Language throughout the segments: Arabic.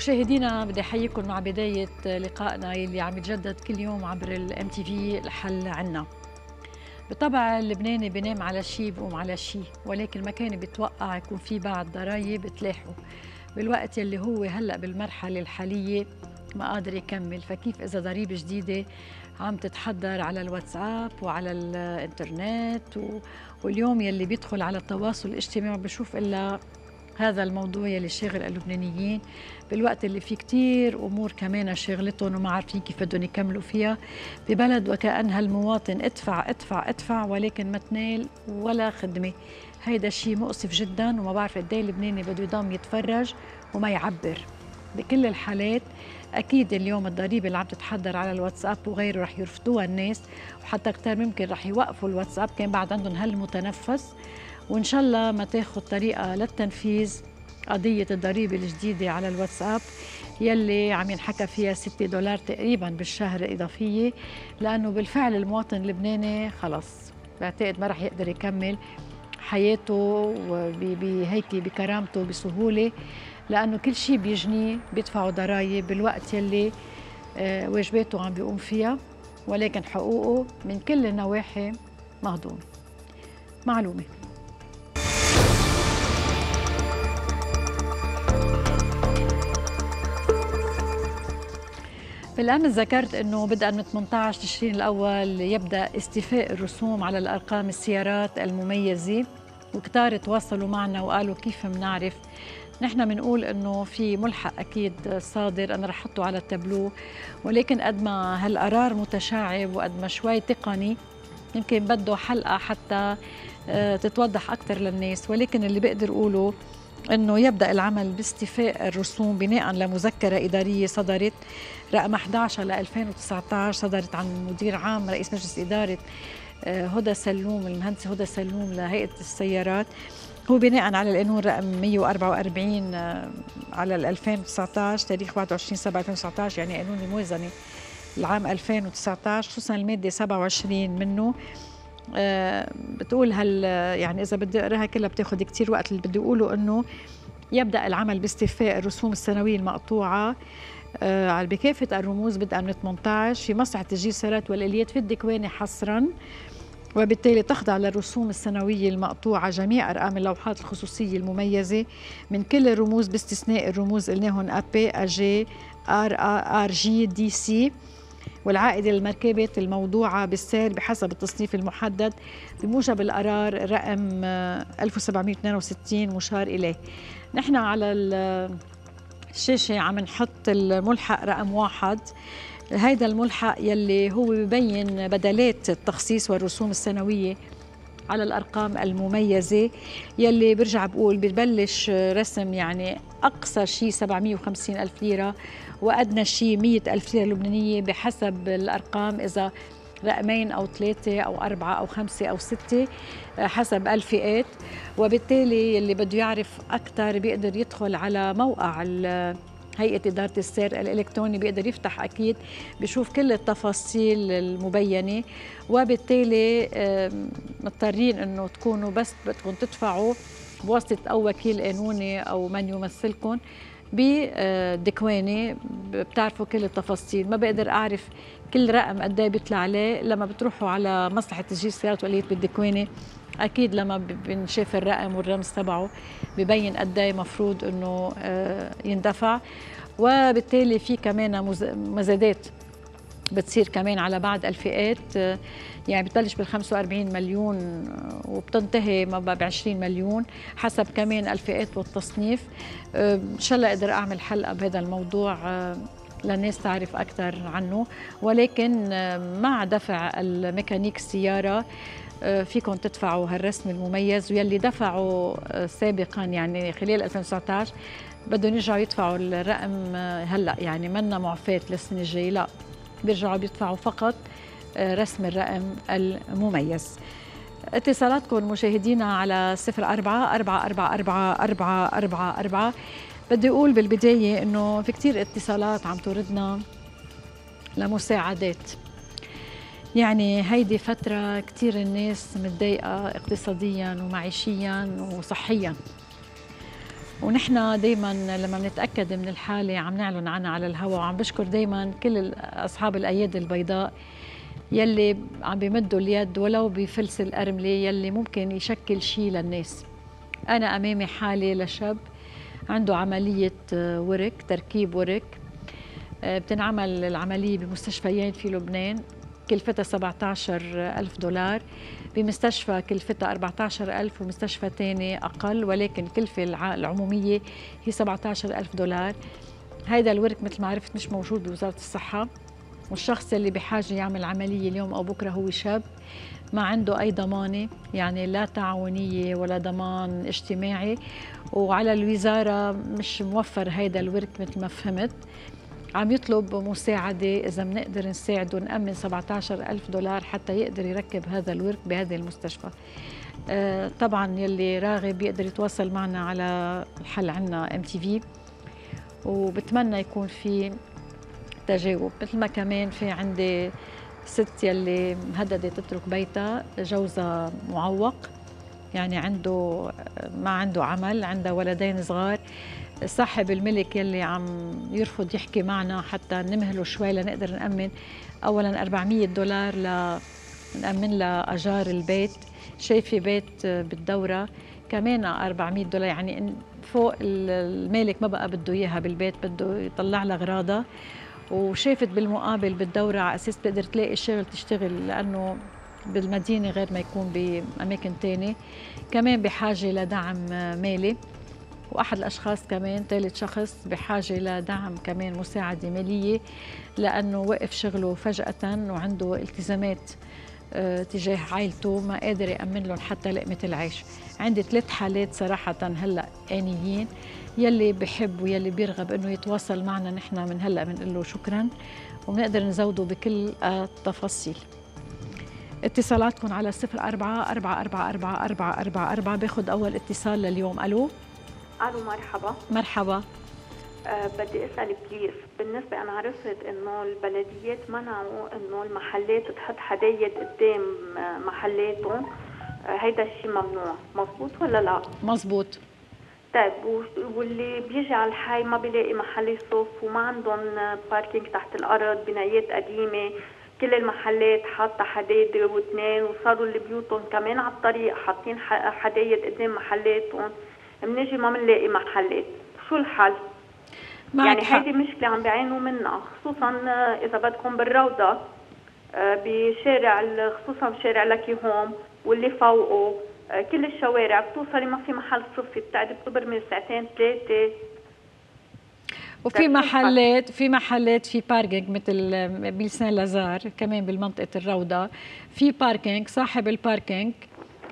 مشاهدينا بدي احييكم مع بداية لقائنا اللي عم يتجدد كل يوم عبر الام تي في الحل عنا. بالطبع اللبناني بينام على شيء بقوم على شيء، ولكن ما كان بيتوقع يكون في بعض ضرايب تلاحقه بالوقت يلي هو هلا بالمرحلة الحالية ما قادر يكمل، فكيف إذا ضريبة جديدة عم تتحضر على الواتساب وعلى الانترنت واليوم يلي بيدخل على التواصل الاجتماعي ما بشوف إلا هذا الموضوع يلي شاغل اللبنانيين، بالوقت اللي فيه كتير امور كمان شاغلتهم وما عارفين كيف بدهم يكملوا فيها ببلد وكأنها المواطن ادفع ادفع ادفع ولكن ما تنال ولا خدمه. هيدا شيء مؤسف جدا وما بعرف قد ايه اللبناني بده يضل يتفرج وما يعبر. بكل الحالات اكيد اليوم الضريبه اللي عم تتحضر على الواتساب وغيره رح يرفضوها الناس، وحتى كتير ممكن رح يوقفوا الواتساب كان بعد عندهم هالمتنفس، وإن شاء الله ما تاخد طريقة للتنفيذ قضية الضريبة الجديدة على الواتساب يلي عم ينحكى فيها $6 تقريباً بالشهر إضافية، لأنه بالفعل المواطن اللبناني خلص بعتقد ما رح يقدر يكمل حياته بهيك بكرامته بسهولة، لأنه كل شيء بيجنيه بيدفعوا ضرائب بالوقت يلي واجباته عم بيقوم فيها، ولكن حقوقه من كل النواحي مهضوم. معلومة بالأمس ذكرت أنه بدءاً من 18 تشرين الأول يبدأ استيفاء الرسوم على الأرقام السيارات المميزة، وكتار تواصلوا معنا وقالوا كيف منعرف. نحن منقول أنه في ملحق أكيد صادر أنا رح أحطه على التابلو، ولكن قد ما هالقرار متشعب وقد ما شوي تقني يمكن بده حلقة حتى تتوضح أكثر للناس، ولكن اللي بقدر أقوله أنه يبدأ العمل باستيفاء الرسوم بناء لمذكرة إدارية صدرت رقم 11 ل 2019 صدرت عن مدير عام رئيس مجلس إدارة هدى سلوم المهندسة هدى سلوم لهيئة السيارات، هو بناء على القانون رقم 144 على 2019 تاريخ 21/7/2019 يعني قانون الموازنة العام 2019 خصوصا المادة 27 منه. بتقول هل يعني إذا بدي أقراها كلها بتاخد كتير وقت، اللي بدي أقوله إنه يبدأ العمل باستيفاء الرسوم السنوية المقطوعة على بكافة الرموز بدءا من 18 في مصلحة تسجيل السيارات والآليات في الديكوانة حصرا، وبالتالي تخضع للرسوم السنوية المقطوعة جميع أرقام اللوحات الخصوصية المميزة من كل الرموز باستثناء الرموز قلناهم أبي أجي آر جي دي سي والعائدة للمركبات الموضوعة بالسير بحسب التصنيف المحدد بموجب القرار رقم 1762 مشار إليه. نحن على الشاشة عم نحط الملحق رقم 1، هيدا الملحق يلي هو ببين بدلات التخصيص والرسوم السنوية على الأرقام المميزة، يلي برجع بقول ببلش رسم يعني أقصى شيء 750,000 ليرة وأدنى شيء 100,000 ليرة لبنانية بحسب الأرقام إذا رقمين أو 3 أو 4 أو 5 أو 6 حسب الفئات، وبالتالي اللي بده يعرف أكثر بيقدر يدخل على موقع هيئة إدارة السير الإلكتروني، بيقدر يفتح أكيد بيشوف كل التفاصيل المبينة، وبالتالي مضطرين إنه تكونوا بس بدكم تدفعوا بواسطة أو وكيل قانوني أو من يمثلكم بالدكوانة بتعرفوا كل التفاصيل. ما بقدر أعرف كل رقم قد إيه بيطلع عليه لما بتروحوا على مصلحة تسجيل السيارات والآليات بالدكوانة، أكيد لما بنشاف الرقم والرمز تبعه ببين قد إيه مفروض إنه يندفع، وبالتالي في كمان مزادات بتصير كمان على بعض الفئات، يعني بتبلش بال 45 مليون وبتنتهي ما ب 20 مليون حسب كمان الفئات والتصنيف. إن شاء الله أقدر أعمل حلقة بهذا الموضوع للناس تعرف أكثر عنه، ولكن مع دفع الميكانيك السيارة فيكم تدفعوا هالرسم المميز، ويلي دفعوا سابقا يعني خلال 2019 بدهم يرجعوا يدفعوا الرقم هلا، يعني منا معفاة للسنة الجاية، لا بيرجعوا بيدفعوا فقط رسم الرقم المميز. اتصالاتكم مشاهدينا على 04 44 44 44 44. بدي اقول بالبداية انه في كتير اتصالات عم توردنا لمساعدات، يعني هيدي فترة كتير الناس متضايقة اقتصادياً ومعيشياً وصحياً، ونحن دايما لما بنتاكد من الحاله عم نعلن عنها على الهواء، وعم بشكر دايما كل اصحاب الايادي البيضاء يلي عم بيمدوا اليد ولو بفلس الارمله يلي ممكن يشكل شيء للناس. انا امامي حاله لشاب عنده عمليه ورك، تركيب ورك، بتنعمل العمليه بمستشفيين في لبنان، كلفتها 17,000 دولار، بمستشفى كلفتها 14,000 ومستشفى ثاني أقل، ولكن الكلفة العمومية هي 17,000 دولار. هيدا الورك مثل ما عرفت مش موجود بوزارة الصحة، والشخص اللي بحاجة يعمل عملية اليوم أو بكرة هو شاب ما عنده أي ضمانة، يعني لا تعاونية ولا ضمان اجتماعي، وعلى الوزارة مش موفر هيدا الورك مثل ما فهمت. عم يطلب مساعدة، إذا بنقدر نساعده نأمن 17,000 دولار حتى يقدر يركب هذا الورك بهذه المستشفى. طبعا يلي راغب يقدر يتواصل معنا على الحل عنا MTV، وبتمنى يكون في تجاوب. مثل ما كمان في عندي ست يلي مهددة تترك بيتها، جوزها معوق، يعني عنده ما عنده عمل، عنده ولدين صغار. صاحب الملك يلي عم يرفض يحكي معنا حتى نمهله شوي لنقدر نأمن أولاً 400 دولار لنأمن لها أجار البيت. شايفة بيت بالدورة كمان 400 دولار، يعني فوق المالك ما بقى بده إياها بالبيت، بده يطلع لها أغراضها. وشافت بالمقابل بالدورة على أساس بتقدر تلاقي شغل تشتغل، لأنه بالمدينة غير ما يكون بأماكن تانية. كمان بحاجة لدعم مالي، وأحد الأشخاص كمان ثالث شخص بحاجة لدعم كمان مساعدة مالية، لأنه وقف شغله فجأة وعنده التزامات تجاه عائلته، ما قادر يأمن لهم حتى لقمة العيش. عندي 3 حالات صراحة هلأ آنيين. يلي بحب ويلي بيرغب إنه يتواصل معنا، نحن من هلأ بنقول له شكراً وبنقدر نزوده بكل التفاصيل. اتصالاتكم على 0444444444. باخذ أول اتصال لليوم. ألو. الو مرحبا. مرحبا. بدي اسال بليز، بالنسبه انا عرفت انه البلديات منعوا انه المحلات تحط حدايد قدام محلاتهم، هيدا الشيء ممنوع، مزبوط ولا لا؟ مزبوط. طيب، واللي بيجي على الحي ما بيلاقي محل يصف، وما عندهم باركينج تحت الارض، بنايات قديمه، كل المحلات حاطه حدايد واثنين، وصاروا اللي بيوتهم كمان على الطريق حاطين حدايد قدام محلاتهم، منيجي ما بنلاقي محلات، شو الحل؟ يعني هيدي مشكلة عم بيعانوا منها، خصوصا إذا بدكم بالروضة، بشارع خصوصا بشارع لكي هوم واللي فوقه، كل الشوارع بتوصلي ما في محل صفي، بتقعدي بتبرمي 2-3 ساعات. وفي محلات، في باركينج مثل بلسان لازار كمان بالمنطقة الروضة، في باركينج، صاحب الباركينج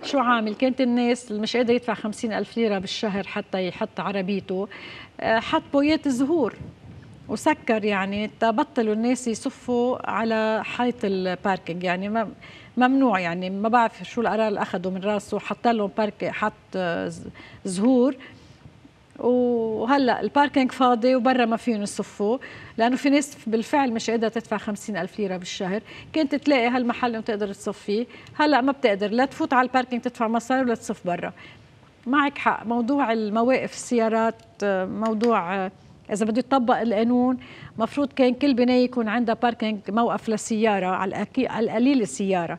شو عامل؟ كانت الناس اللي مش قادر يدفع 50,000 ليرة بالشهر حتى يحط عربيته، حط بويات زهور وسكر، يعني تبطلوا الناس يصفوا على حيط الباركينج، يعني ممنوع، يعني ما بعرف شو القرار اللي اخذوا من راسه، حط لهم باركينج، حط زهور، وهلا الباركينج فاضي وبرا ما فيهم يصفوا، لانه في ناس بالفعل مش قادره تدفع 50,000 ليره بالشهر، كانت تلاقي هالمحل اللي بتقدر تصف فيه، هلا ما بتقدر لا تفوت على الباركينج تدفع مصاري ولا تصف برا. معك حق، موضوع المواقف السيارات، موضوع اذا بده يطبق القانون، مفروض كان كل بنايه يكون عندها باركينج، موقف للسياره، على القليل السياره.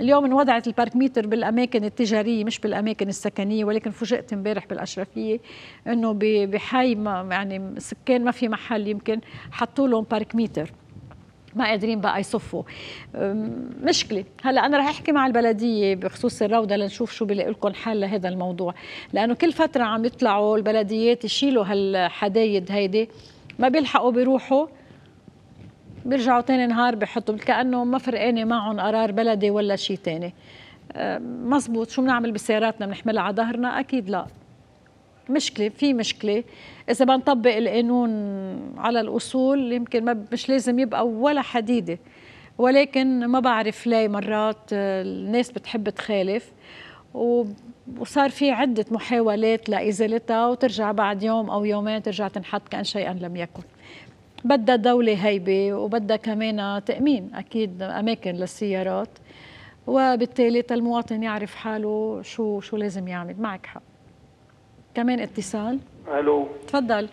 اليوم انوضعت الباركميتر بالاماكن التجاريه مش بالاماكن السكنيه، ولكن فوجئت امبارح بالاشرفيه انه بحي يعني سكان ما في محل، يمكن حطوا لهم باركميتر، ما قادرين بقى يصفوا. مشكله. هلا انا رح احكي مع البلديه بخصوص الروضه لنشوف شو بلاقي لكم حل لهذا الموضوع، لانه كل فتره عم يطلعوا البلديات يشيلوا هالحدايد هيدي، ما بيلحقوا بيروحوا بيرجعوا ثاني نهار بحطوا، كأنه ما فرقانه معهم قرار بلدي ولا شيء ثاني. مزبوط. شو بنعمل بسياراتنا؟ بنحملها على ظهرنا؟ اكيد لا. مشكله، في مشكله. اذا بنطبق القانون على الاصول يمكن ما مش لازم يبقى ولا حديده، ولكن ما بعرف ليه مرات الناس بتحب تخالف، وصار في عده محاولات لازالتها، وترجع بعد يوم او يومين ترجع تنحط كأن شيئا لم يكن. بدها دولة هيبة، وبدها كمان تأمين أكيد أماكن للسيارات، وبالتالي المواطن يعرف حاله شو لازم يعمل. معك حق. كمان اتصال. الو. تفضل.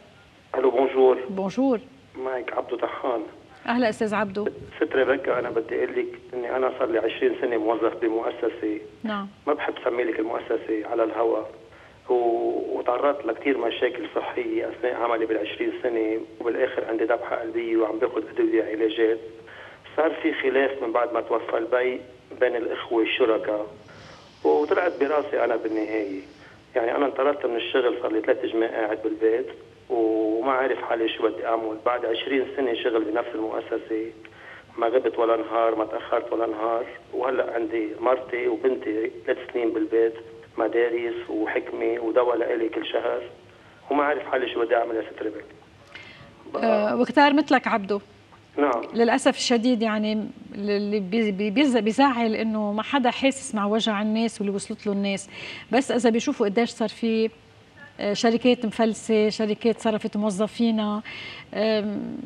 الو بونجور. بونجور. معك عبدو دحان. اهلا استاذ عبدو. ست ريبيكا، انا بدي اقول لك اني انا صار لي 20 سنه موظف بمؤسسه. نعم. ما بحب اسمي لك المؤسسه على الهواء، وتعرضت لكثير مشاكل صحيه اثناء عملي بال20 سنه، وبالاخر عندي ذبحه قلبيه وعم باخذ ادويه علاجات. صار في خلاف من بعد ما توفى البي بين الاخوه الشركاء، وطلعت براسي انا بالنهايه. يعني انا انطردت من الشغل، صار لي 3 أيام قاعد بالبيت وما عارف حالي شو بدي اعمل. بعد 20 سنه شغل بنفس المؤسسه، ما غبت ولا نهار، ما تاخرت ولا نهار. وهلا عندي مرتي وبنتي 3 سنين بالبيت، مدارس وحكمه ودواء لإلي كل شهر، وما عارف حالي شو بدي اعمل يا ست ربك. وكتار مثلك عبدو. نعم. للاسف الشديد يعني اللي بيزعل انه ما حدا حاسس مع وجع الناس واللي وصلت له الناس، بس اذا بيشوفوا قديش صار في شركات مفلسه، شركات صرفت موظفينا،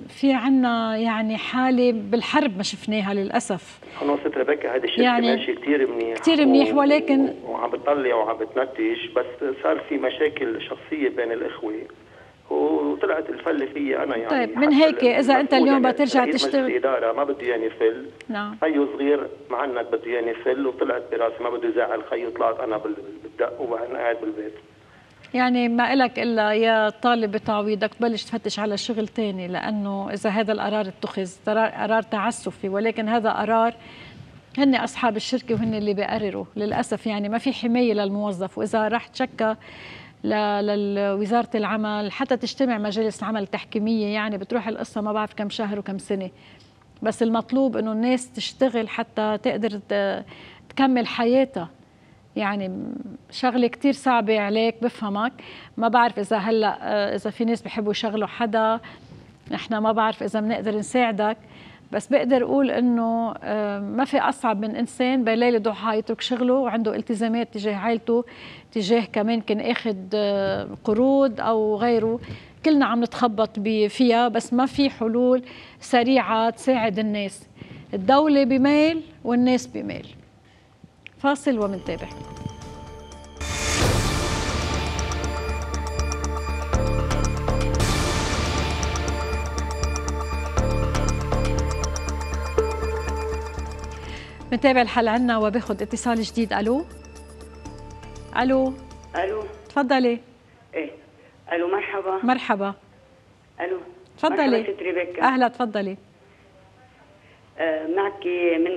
في عنا يعني حاله بالحرب ما شفناها للاسف. انا ست ربيكا هذا الشركه يعني ماشي كثير منيح، كثير منيح، ولكن وعم بتطلع وعم بتنتج، بس صار في مشاكل شخصيه بين الاخوه وطلعت الفل في انا. يعني طيب من هيك اذا انت اليوم يعني بترجع تشتغل الاداره ما بده يعني فل. نعم. خيو صغير معنك بده يعني فل، وطلعت براسي ما بده يزعل خيو، طلعت انا بالدق وانا قاعد بالبيت. يعني ما إلك إلا يا طالب بتعويضك تبلش تفتش على شغل تاني، لأنه إذا هذا القرار اتخذ قرار تعسفي، ولكن هذا قرار هن أصحاب الشركة وهن اللي بيقرروا للأسف. يعني ما في حماية للموظف، وإذا راح تشكى لوزارة العمل حتى تجتمع مجالس العمل التحكيمية يعني بتروح القصة ما بعرف كم شهر وكم سنة. بس المطلوب إنه الناس تشتغل حتى تقدر تكمل حياتها. يعني شغله كثير صعبه عليك، بفهمك. ما بعرف اذا هلا اذا في ناس بحبوا يشغلوا حدا، نحن ما بعرف اذا بنقدر نساعدك، بس بقدر اقول انه ما في اصعب من انسان بليله ضحى يترك شغله وعنده التزامات تجاه عائلته، تجاه كمان كان اخذ قروض او غيره. كلنا عم نتخبط فيها، بس ما في حلول سريعه تساعد الناس. الدوله بميل والناس بميل. فاصل ومنتابع. منتابع الحل عنا وباخذ اتصال جديد. الو. الو. الو. تفضلي. ايه. الو مرحبا. مرحبا. الو. تفضلي. اهلا تفضلي. معك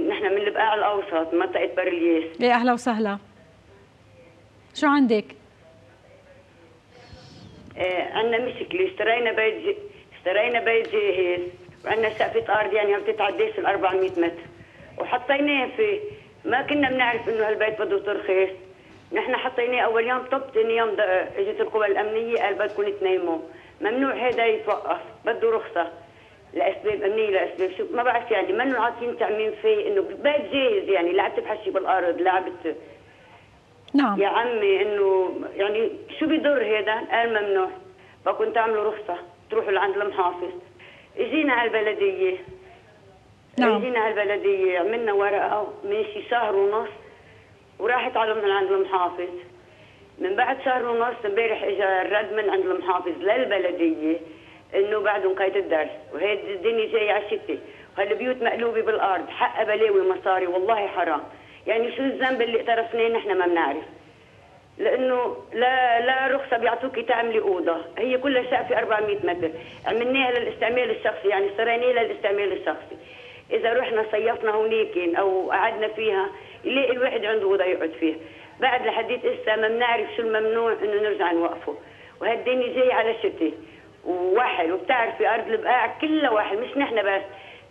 نحن من البقاع الاوسط، منطقه برلياس. ايه اهلا وسهلا. شو عندك؟ عندنا مشكله، اشترينا بيت جاهز وعندنا سقفه ارض يعني ما بتتعداش ال 400 متر وحطيناه فيه. ما كنا بنعرف انه هالبيت بده ترخيص. نحن حطيناه اول يوم طب، ثاني يوم اجت القوى الامنيه قال بدكم تنيموا، ممنوع هذا يتوقف، بده رخصه لاسباب امنيه، لاسباب شو ما بعرف. يعني منو عاطين تعميم فيه انه بيت جاهز، يعني لعبت بحشي بالارض لعبت. نعم يا عمي انه يعني شو بيضر هذا؟ قال ممنوع، بكون تعملوا رخصه تروحوا لعند المحافظ. اجينا على البلديه. نعم اجينا على البلديه، عملنا ورقه من شي شهر ونص وراحت على من عند المحافظ. من بعد شهر ونص امبارح اجى الرد من عند المحافظ للبلديه انه بعد نقاية الدرس، وهيدي الدنيا جايه على الشتي، وهالبيوت مقلوبه بالارض، حق بلاوي مصاري والله حرام. يعني شو الذنب اللي اقترفناه نحن ما بنعرف. لانه لا رخصه بيعطوكي تعملي اوضه، هي كلها سقفه 400 متر، عملناها للاستعمال الشخصي، يعني اشتريناها للاستعمال الشخصي. اذا رحنا صيفنا هونيك او قعدنا فيها يلاقي الواحد عنده اوضه يقعد فيها. بعد لحديت اسا ما بنعرف شو الممنوع انه نرجع نوقفه، وهالدنيا جايه على الشتي. وواحد وبتعرفي ارض البقاع كلها واحد، مش نحن بس،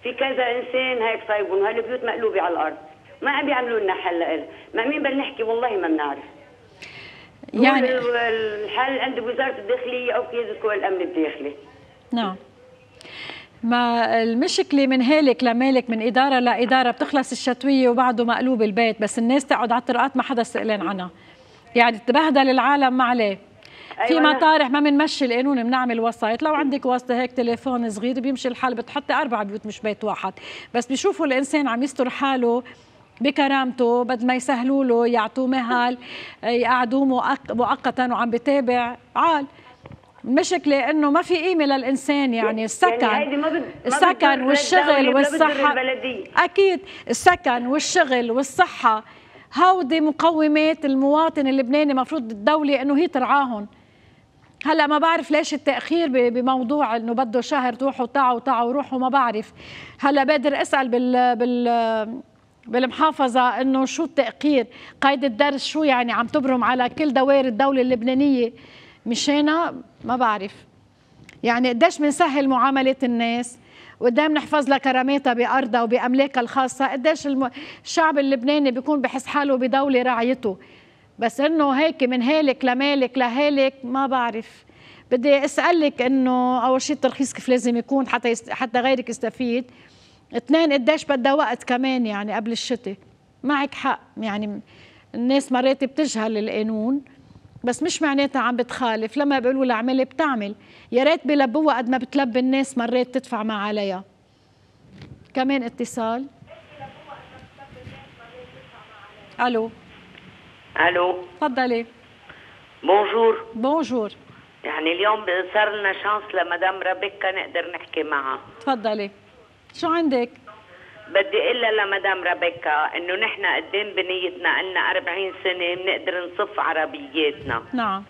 في كذا انسان هيك صايبون، وهالبيوت مقلوبه على الارض، ما عم بيعملوا لنا حل لها. مع مين بدنا نحكي والله ما بنعرف. يعني الحل عند وزاره الداخليه او قياده قوى الامن الداخلي. نعم. ما المشكله من هالك لمالك، من اداره لاداره، بتخلص الشتويه وبعده مقلوب البيت، بس الناس تقعد على الطرقات ما حدا سئلان عنها. يعني تبهدل العالم ما عليه. في مطارح ما بنمشي القانون، بنعمل وسائط. لو عندك واسطه هيك تليفون صغير بيمشي الحال، بتحطي 4 بيوت مش بيت واحد. بس بيشوفوا الانسان عم يستر حاله بكرامته، بدل ما يسهلوا له يعطوه مهل، يقعدوه مؤقتا وعم بتابع عال. المشكله انه ما في قيمه للانسان، يعني السكن السكن والشغل والصحه، اكيد السكن والشغل والصحه هودي مقومات المواطن اللبناني المفروض الدوله انه هي ترعاهم. هلا ما بعرف ليش التاخير بموضوع انه بده شهر تروحوا تعوا روحوا، ما بعرف. هلا بقدر اسال بالمحافظه انه شو التاخير، قيد الدرس شو يعني عم تبرم على كل دوائر الدوله اللبنانيه مشينا، ما بعرف. يعني قديش بنسهل معامله الناس وقدام بنحفظ لها كراماتها بارضها وباملاكها الخاصه، قديش الشعب اللبناني بيكون بحس حاله بدوله راعيته، بس انه هيك من هالك لمالك لهالك ما بعرف. بدي اسالك انه اول شيء الترخيص كيف لازم يكون حتى غيرك يستفيد، اثنين قديش بدها وقت كمان يعني قبل الشتاء. معك حق، يعني الناس مرات بتجهل القانون، بس مش معناتها عم بتخالف، لما بيقولوا لها اعملي بتعمل. يا ريت بيلبوها قد ما بتلبي الناس مرات تدفع ما عليها. كمان اتصال. الو الو تفضلي. بونجور بونجور. يعني اليوم صار لنا شانس لمدام ربيكا نقدر نحكي معها. تفضلي شو عندك؟ بدي اقول لمدام ربيكا انه نحن قدام بنيتنا لنا 40 سنه بنقدر نصف عربياتنا. نعم.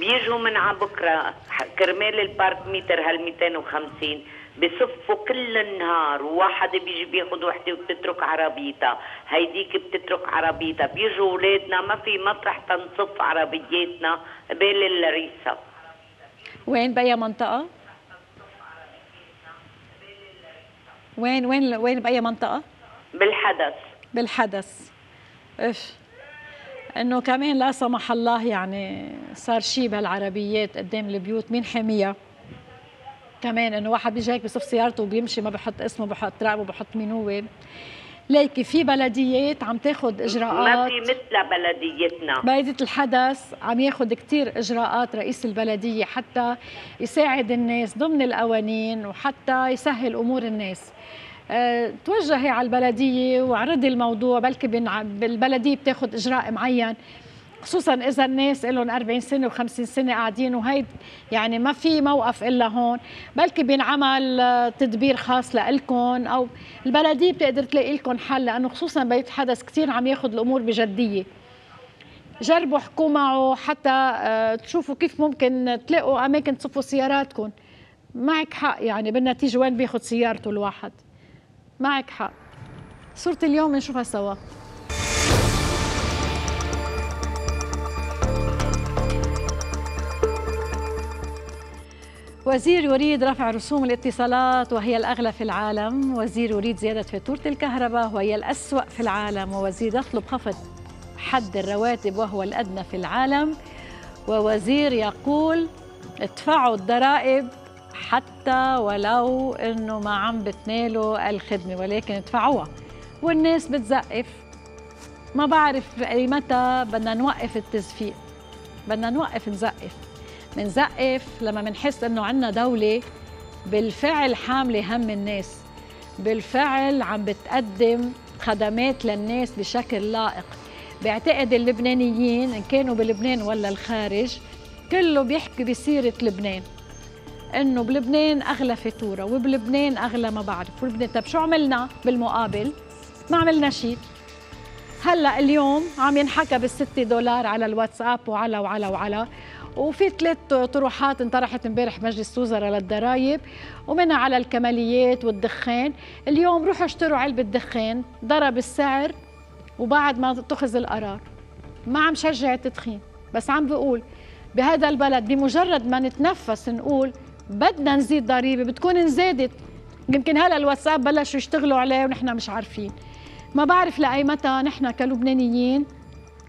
بيجوا من عبكره كرمال البارك متر هال 250 بصفوا كل النهار، وواحد بيجي بياخذ وحده وبتترك عربيتها، هيديك بتترك عربيتها، بيجوا اولادنا ما في مطرح تنصف عربياتنا بال الريسه. وين بأي منطقه؟ وين وين وين بأي منطقة؟ بالحدث. بالحدث. اف انه كمان لا سمح الله يعني صار شيء بهالعربيات قدام البيوت، مين حاميها؟ كمان انه واحد بيجي هيك بصف سيارته وبيمشي ما بحط اسمه، بحط رقبه، بحط مين هو. ليكي في بلديات عم تاخذ اجراءات ما في مثل بلديتنا. بلدية الحدث عم ياخذ كثير اجراءات رئيس البلدية حتى يساعد الناس ضمن القوانين وحتى يسهل امور الناس. توجهي على البلدية وعرضي الموضوع، بلكي بالبلدية بتاخذ اجراء معين، خصوصا اذا الناس لهم 40 سنه و50 سنه قاعدين وهيد يعني ما في موقف الا هون، بلكي بينعمل تدبير خاص لإلكم او البلديه بتقدر تلاقي لكم حل، لانه خصوصا بيت حدث كثير عم ياخذ الامور بجديه. جربوا احكوا معه حتى تشوفوا كيف ممكن تلاقوا اماكن تصفوا سياراتكم. معك حق، يعني بالنتيجه وين بياخذ سيارته الواحد؟ معك حق. صورة اليوم نشوفها سوا. وزير يريد رفع رسوم الاتصالات وهي الأغلى في العالم، وزير يريد زيادة فاتورة الكهرباء وهي الأسوأ في العالم، ووزير يطلب خفض حد الرواتب وهو الأدنى في العالم، ووزير يقول ادفعوا الضرائب حتى ولو أنه ما عم بتنالوا الخدمة، ولكن ادفعوها. والناس بتزقف، ما بعرف أي متى بدنا نوقف التزفيق، بدنا نوقف نزقف. منزقف لما منحس انه عندنا دولة بالفعل حاملة هم الناس، بالفعل عم بتقدم خدمات للناس بشكل لائق. بعتقد اللبنانيين ان كانوا بلبنان ولا الخارج كله بيحكي بسيرة لبنان، انه بلبنان اغلى فاتورة وبلبنان اغلى ما بعرف وبلبنان. طب شو عملنا بالمقابل؟ ما عملنا شيء. هلا اليوم عم ينحكى بال$6 على الواتساب وعلى وعلى وعلى، وفي 3 طروحات انطرحت امبارح مجلس وزراء للضرائب ومنها على الكماليات والدخان. اليوم روحوا اشتروا علبة دخان، ضرب السعر وبعد ما اتخذ القرار. ما عم شجع التدخين، بس عم بقول بهذا البلد بمجرد ما نتنفس نقول بدنا نزيد ضريبة بتكون انزادت. يمكن هلا الواتساب بلشوا يشتغلوا عليه ونحن مش عارفين. ما بعرف لأي متى نحن كلبنانيين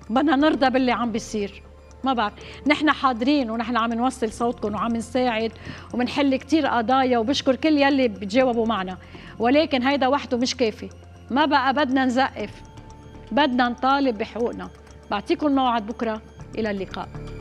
بدنا نرضى باللي عم بيصير. ما بعرف، نحن حاضرين ونحن عم نوصل صوتكم وعم نساعد وبنحل كثير قضايا وبشكر كل يلي بتجاوبوا معنا، ولكن هيدا وحده مش كافي. ما بقى بدنا نزقف، بدنا نطالب بحقوقنا. بعطيكم موعد بكره، الى اللقاء.